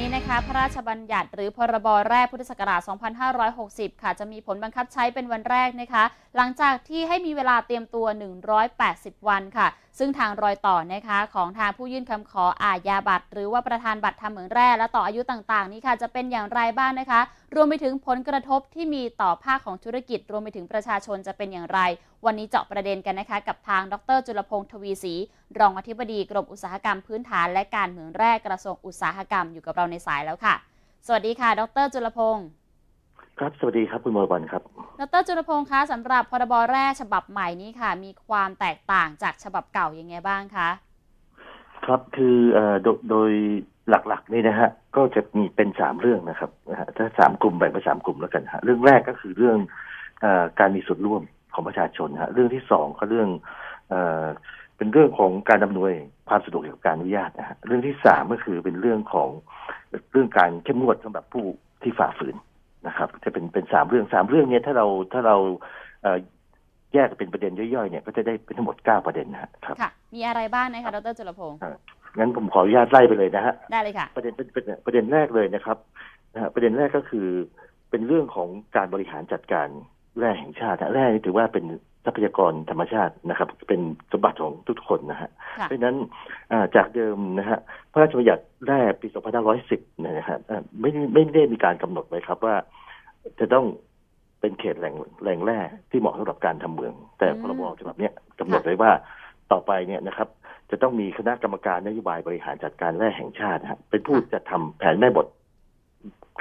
นี้นะคะพระราชบัญญัติหรือพรบแรกพุทธศักราช2560ค่ะจะมีผลบังคับใช้เป็นวันแรกนะคะหลังจากที่ให้มีเวลาเตรียมตัว180วันค่ะซึ่งทางรอยต่อนะคะของทางผู้ยื่นคำขออาญาบัตรหรือว่าประธานบัตรทำเหมืองแร่และต่ออายุต่างๆนี้ค่ะจะเป็นอย่างไรบ้างนะคะรวมไปถึงผลกระทบที่มีต่อภาคของธุรกิจรวมไปถึงประชาชนจะเป็นอย่างไรวันนี้เจาะประเด็นกันนะคะกับทางดร.จุลพงษ์ทวีศรีรองอธิบดีกรมอุตสาหกรรมพื้นฐานและการเหมืองแร่กระทรวงอุตสาหกรรมอยู่กับเราในสายแล้วค่ะสวัสดีค่ะดร.จุลพงษ์ครับสวัสดีครับคุณมรวรรณครับดร.จุลพงษ์คะสำหรับพรบ.แร่ฉบับใหม่นี้ค่ะมีความแตกต่างจากฉบับเก่ายังไงบ้างคะครับคือโดยหลักๆนี่นะฮะก็จะมีเป็น3เรื่องนะครับถ้า3กลุ่มแบ่งเป็น3กลุ่มแล้วกันฮะเรื่องแรกก็คือเรื่องการมีส่วนร่วมของประชาชนฮะเรื่องที่2ก็เรื่องเป็นเรื่องของการอำนวยความสะดวกเกี่ยวกับการอนุญาตนะฮะเรื่องที่3ก็คือเป็นเรื่องของเรื่องการเข้มงวดสำหรับผู้ที่ฝ่าฝืนนะครับจะเป็น3เรื่อง3เรื่องนี้ถ้าเราแยกเป็นประเด็นย่อยๆเนี่ยก็จะได้เป็นทั้งหมด9ประเด็นนะครับค่ะมีอะไรบ้างนะคะดร.จุลพงษ์งั้นผมขออนุญาตไล่ไปเลยนะฮะได้เลยค่ะประเด็นแรกเลยนะครับประเด็นแรกก็คือเป็นเรื่องของการบริหารจัดการแร่แห่งชาติแร่นี่ถือว่าเป็นทรัพยากรธรรมชาตินะครับเป็นสมบัติของทุกคนนะฮะเพราะฉะนั้นจากเดิมนะฮะพระราชบัญญัติแร่ปี2510นะฮะไม่ได้มีการกำหนดไว้ครับว่าจะต้องเป็นเขตแหล่งแร่ที่เหมาะสำหรับการทำเหมืองแต่พรบฉบับนี้กำหนดไว้ว่าต่อไปเนี่ยนะครับจะต้องมีคณะกรรมการนโยบายบริหารจัดการแร่แห่งชาติฮะเป็นผู้จัดทำแผนแม่บท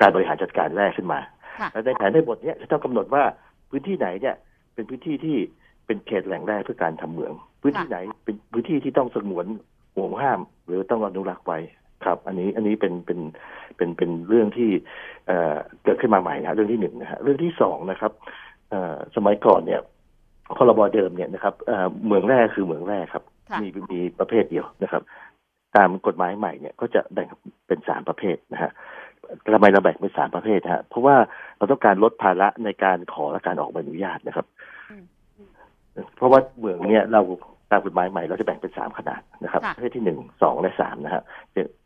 การบริหารจัดการแร่ขึ้นมาและในแผนแม่บทนี้จะต้องกำหนดว่าพื้นที่ไหนเนี่ยเป็นพื้นที่ที่เป็นเขตแหล่งแร่เพื่อการทำเหมืองพื้นที่ไหนเป็นพื้นที่ที่ต้องสงวนห่วงห้ามหรือต้องอนุรักษ์ไว้ครับอันนี้เป็นเรื่องที่เกิดขึ้นมาใหม่นะเรื่องที่1นะฮะเรื่องที่2นะครับสมัยก่อนเนี่ยพรบเดิมเนี่ยนะครับเหมืองแร่คือเหมืองแร่ครับมีประเภทเดียวนะครับตามกฎหมายใหม่เนี่ยก็จะแบ่งเป็น3ประเภทนะฮะทำไมเราแบ่งเป็น3ประเภทฮะเพราะว่าเราต้องการลดภาระในการขอและการออกใบอนุญาตนะครับเพราะว่าเหมืองเนี่ยเราตามกฎหมายใหม่เราจะแบ่งเป็น3ขนาดนะครับประเภทที่1 2และ3นะฮะ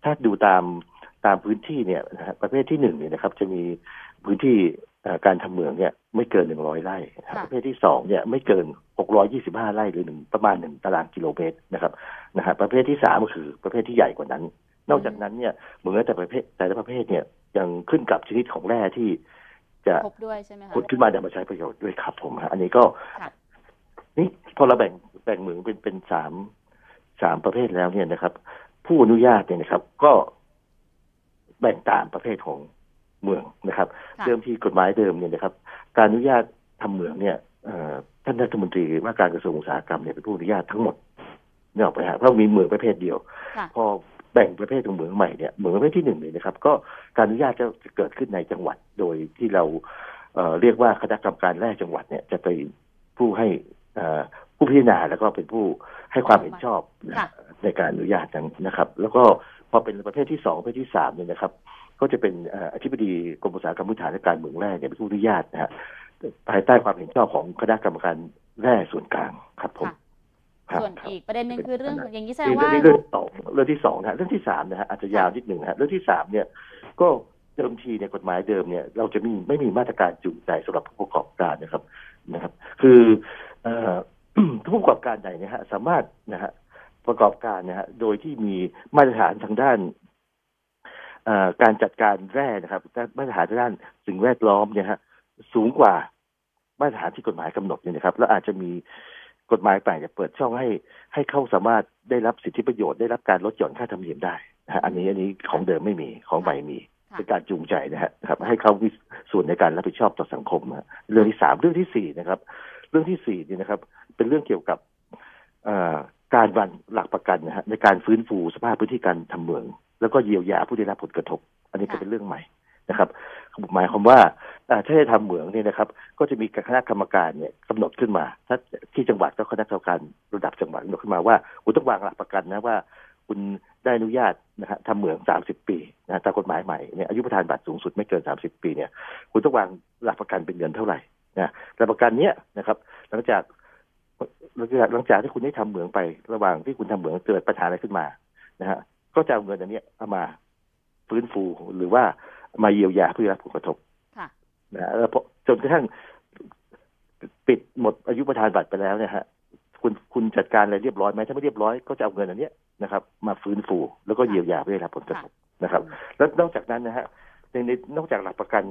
ถ้าดูตามพื้นที่เนี่ยนะฮะประเภทที่1เนี่ยนะครับจะมีพื้นที่การทำเหมืองเนี่ยไม่เกิน100ไร่ประเภทที่2เนี่ยไม่เกิน625ไร่หรือประมาณ1ตารางกิโลเมตรนะครับนะฮะประเภทที่3ก็คือประเภทที่ใหญ่กว่านั้นนอกจากนั้นเนี่ยเหมืองแต่ละประเภทเนี่ยยังขึ้นกับชนิดของแร่ที่จะพบด้วยใช่ไหมคะขุดขึ้นมาจะมาใช้ประโยชน์ด้วยครับผมฮะอันนี้ก็นี่พอเราแบ่งเหมืองเป็นสามประเภทแล้วเนี่ยนะครับผู้อนุญาตเนี่ยนะครับก็แบ่งตามประเภทของเหมืองนะครับเดิมที่กฎหมายเดิมเนี่ยนะครับการอนุญาตทำเหมืองเนี่ยท่านรัฐมนตรีว่าการกระทรวงอุตสาหกรรมเนี่ยเป็นผู้อนุญาตทั้งหมดเนี่ยออกไปฮะเพราะมีเหมืองประเภทเดียวพอแบ่งประเภทของเหมืองใหม่เนี่ยเหมืองประเภทที่1เลยนะครับก็การอนุญาตจะเกิดขึ้นในจังหวัดโดยที่เราเรียกว่าคณะกรรมการแร่จังหวัดเนี่ยจะเป็นผู้ให้ผู้พิจารณาแล้วก็เป็นผู้ให้ความเห็นชอบในการอนุญาตนะครับแล้วก็พอเป็นประเภทที่2ประเภทที่3เนี่ยนะครับก็จะเป็นอธิบดีกรมอุตสาหกรรมพื้นฐานและการเหมืองแร่เนี่ยเป็นผู้อนุญาตนะฮะภายใต้ความเห็นชอบของคณะกรรมการแร่ส่วนกลางครับผมส่วนอีกประเด็นนึงคือเรื่องอย่างนี้แสดงว่าเรื่องที่สองนะเรื่องที่3นะฮะอาจจะยาวนิดหนึ่งฮะเรื่องที่3เนี่ยก็เดิมทีเนี่ยกฎหมายเดิมเนี่ยเราจะไม่มีมาตรการจูงใจสำหรับผู้ประกอบการนะครับคือผู้ประกอบการใดนะฮะสามารถนะฮะประกอบการนะฮะโดยที่มีมาตรฐานทางด้านการจัดการแร่นะครับมาตรฐานทางด้านสิ่งแวดล้อมเนี่ยฮะสูงกว่ามาตรฐานที่กฎหมายกำหนดเนี่ยนะครับแล้วอาจจะมีกฎหมายใหม่จะเปิดช่องให้เขาสามารถได้รับสิทธิประโยชน์ได้รับการลดหย่อนค่าธรรมเนียมได้อันนี้ของเดิมไม่มีของใหม่มีเป็นการจูงใจนะครับให้เขามีส่วนในการรับผิดชอบต่อสังคมนะเรื่องที่3เรื่องที่4นะครับเรื่องที่4นี่นะครับเป็นเรื่องเกี่ยวกับการวางหลักประกันนะฮะในการฟื้นฟูสภาพพื้นที่การทำเหมืองแล้วก็เยียวยาผู้ได้รับผลกระทบอันนี้ก็เป็นเรื่องใหม่นะครับหมายความว่าถ้าจะทำเหมืองเนี่ยนะครับก็จะมีคณะกรรมการเนี่ยกำหนดขึ้นมาถ้าที่จังหวัดก็คณะกรรมการระดับจังหวัดกำหนดขึ้นมาว่าคุณต้องวางหลักประกันนะว่าคุณได้อนุญาตนะฮะทำเหมือง30 ปีนะตามกฎหมายใหม่เนี่ยอายุประธานบัตรสูงสุดไม่เกิน30 ปีเนี่ยคุณต้องวางหลักประกันเป็นเงินเท่าไหร่นะหลักประกันเนี้ยนะครับหลังจากที่คุณได้ทำเหมืองไประหว่างที่คุณทำเหมืองเกิดปัญหาอะไรขึ้นมานะฮะก็จะเอาเงินอันนี้เอามา ฟื้นฟูหรือว่ามาเยียวยาผู้ได้รับผลกระทบนะแล้วจนกระทั่งปิดหมดอายุประธานบัตรไปแล้วเนี่ยฮะคุณจัดการอะไรเรียบร้อยไหมถ้าไม่เรียบร้อยก็จะเอาเงินอันนี้นะครับมาฟื้นฟูแล้วก็เยียวยาผู้ได้รับผลกระทบนะครับแล้วนอกจากนั้นนะฮะในนอกจากหลักประกัน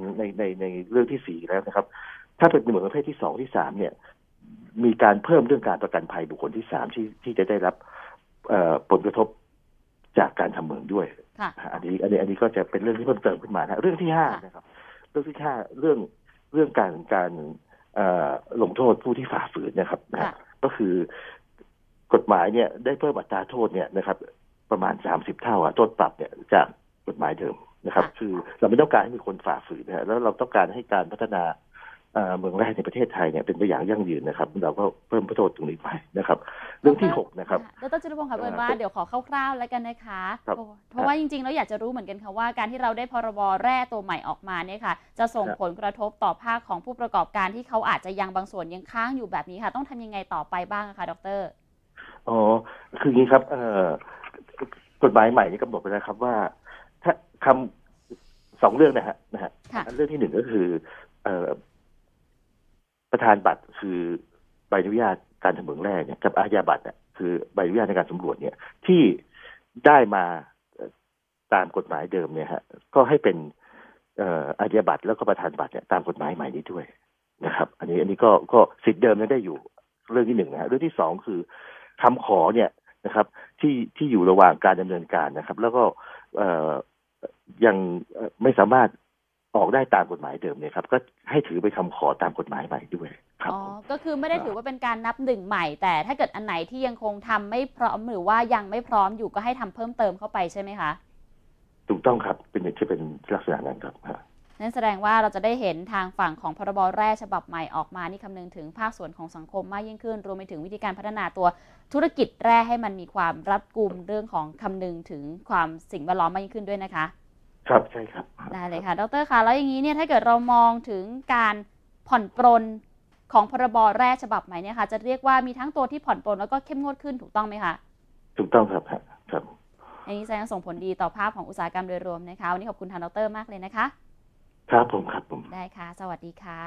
ในเรื่องที่4แล้วนะครับถ้าเป็นหมวดประเภทที่2ที่3เนี่ยมีการเพิ่มเรื่องการประกันภัยบุคคลที่3ที่จะได้รับผลกระทบจากการทำเหมืองด้วยอันนี้ก็จะเป็นเรื่องที่เพิ่มเติมขึ้นมานะเรื่องที่5นะครับเรื่องที่5เรื่องการลงโทษผู้ที่ฝ่าฝืนนะครับก็คือกฎหมายเนี่ยได้เพิ่มอัตราโทษเนี่ยนะครับประมาณ30เท่าโทษปรับเนี่ยจากกฎหมายเดิมนะครับคือเราไม่ต้องการให้มีคนฝ่าฝืนนะแล้วเราต้องการให้การพัฒนาเมืองแรกในประเทศไทยเนี่ยเป็นไปอย่างยั่งยืนนะครับเราก็เพิ่มโทษตรงนี้ไปนะครับเรื่องที่6นะครับดร.จตุพงศ์ค่ะเปิดว่าเดี๋ยวขอคร่าวๆแล้วกันนะคะเพราะว่าจริงๆแล้วอยากจะรู้เหมือนกันค่ะว่าการที่เราได้พรบ.แร่ตัวใหม่ออกมาเนี่ยค่ะจะส่งผลกระทบต่อภาคของผู้ประกอบการที่เขาอาจจะยังบางส่วนยังค้างอยู่แบบนี้ค่ะต้องทำยังไงต่อไปบ้างคะดร.อ๋อคืออย่างนี้ครับกฎหมายใหม่นี้กำหนดไปแล้วครับว่าถ้าคำ2เรื่องนะฮะเรื่องที่1ก็คือประธานบัตรคือใบอนุญาตการทำเหมืองแร่เนี่ยกับอาญาบัตรเนี่ยคือใบอนุญาตในการสำรวจเนี่ยที่ได้มาตามกฎหมายเดิมเนี่ยฮะก็ให้เป็นอาญาบัตรแล้วก็ประธานบัตรเนี่ยตามกฎหมายใหม่นี้ด้วยนะครับอันนี้ก็สิทธิเดิมยังได้อยู่เรื่องที่1นะฮะเรื่องที่2คือคำขอเนี่ยนะครับที่อยู่ระหว่างการดำเนินการนะครับแล้วก็ยังไม่สามารถออกได้ตามกฎหมายเดิมเนี่ยครับก็ให้ถือไปคำขอตามกฎหมายใหม่ด้วยครับอ๋อก็คือไม่ได้ถือว่าเป็นการนับหนึ่งใหม่แต่ถ้าเกิดอันไหนที่ยังคงทำไม่พร้อมหรือว่ายังไม่พร้อมอยู่ก็ให้ทำเพิ่มเติมเข้าไปใช่ไหมคะถูกต้องครับเป็นลักษณะนั้นครับนั่นแสดงว่าเราจะได้เห็นทางฝั่งของพรบ.แร่ฉบับใหม่ออกมานี่คำนึงถึงภาคส่วนของสังคมมากยิ่งขึ้นรวมไปถึงวิธีการพัฒนาตัวธุรกิจแร่ให้มันมีความรัดกุมเรื่องของคำนึงถึงความสิ่งแวดล้อมมากยิ่งขึ้นด้วยนะคะครับใช่ครับได้เลยค่ะดร.ค่ะแล้วอย่างนี้เนี่ยถ้าเกิดเรามองถึงการผ่อนปรนของพรบ.แร่ฉบับใหม่เนี่ยค่ะจะเรียกว่ามีทั้งตัวที่ผ่อนปรนแล้วก็เข้มงวดขึ้นถูกต้องไหมคะถูกต้องครับครับอันนี้แสดงส่งผลดีต่อภาพของอุตสาหกรรมโดยรวมนะคะวันนี้ขอบคุณทางดร.มากเลยนะคะครับผมครับผมได้ค่ะสวัสดีค่ะ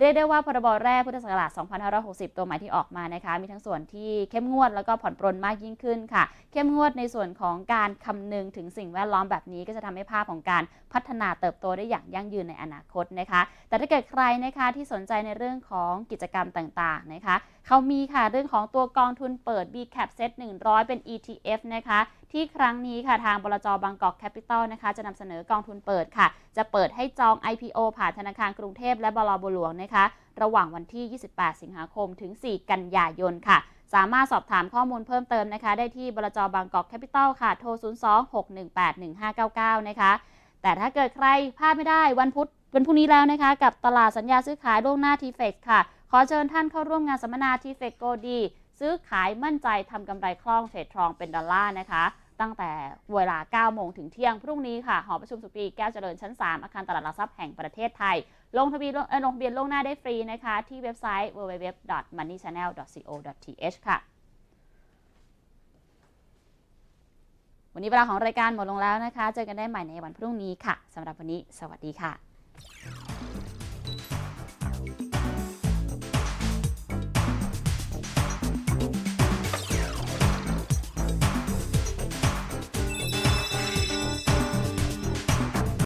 เรียกได้ว่าพรบ.แร่พุทธศักราช 2560 ตัวใหม่ที่ออกมานะคะมีทั้งส่วนที่เข้มงวดแล้วก็ผ่อนปรนมากยิ่งขึ้นค่ะเข้มงวดในส่วนของการคำนึงถึงสิ่งแวดล้อมแบบนี้ก็จะทำให้ภาพของการพัฒนาเติบโตได้อย่างยั่งยืนในอนาคตนะคะแต่ถ้าเกิดใครนะคะที่สนใจในเรื่องของกิจกรรมต่างๆนะคะเขามีค่ะเรื่องของตัวกองทุนเปิด B-Cap Set 100 เป็น ETF นะคะที่ครั้งนี้ค่ะทางบลจ.บางกอกแคปิตอลนะคะจะนำเสนอกองทุนเปิดค่ะจะเปิดให้จอง IPO ผ่านธนาคารกรุงเทพและบลบัวหลวงนะคะระหว่างวันที่28สิงหาคมถึง4กันยายนค่ะสามารถสอบถามข้อมูลเพิ่มเติมนะคะได้ที่บลจ.บางกอกแคปิตอลค่ะโทร 02-618-1599 นะคะแต่ถ้าเกิดใครพลาดไม่ได้วันพรุ่งนี้แล้วนะคะกับตลาดสัญญาซื้อขายล่วงหน้า TFEX ค่ะขอเชิญท่านเข้าร่วมงานสัมมนา TFEX Goดีซื้อขายมั่นใจทำกำไรคล่องเทรดทองเป็นดอลลาร์นะคะตั้งแต่เวลา 9 โมงถึงเที่ยงพรุ่งนี้ค่ะหอประชุมสุปีแก้วเจริญชั้น 3อาคารตลาดหลักทรัพย์แห่งประเทศไทยลงทะเบียนล่วงหน้าได้ฟรีนะคะที่เว็บไซต์ www.moneychannel.co.th ค่ะวันนี้เวลาของรายการหมดลงแล้วนะคะเจอกันได้ใหม่ในวันพรุ่งนี้ค่ะสำหรับวันนี้สวัสดีค่ะ